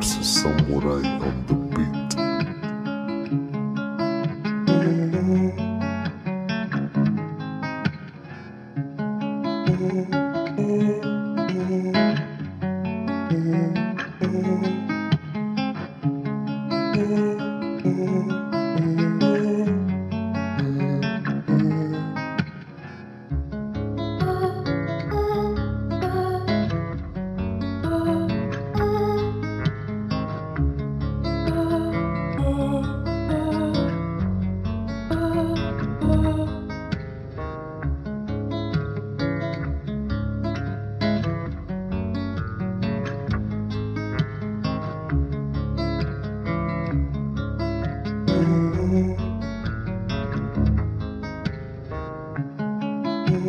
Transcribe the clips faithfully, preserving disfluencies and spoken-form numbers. Márcio Samurai on the beat.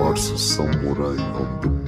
Márcio Samurai on the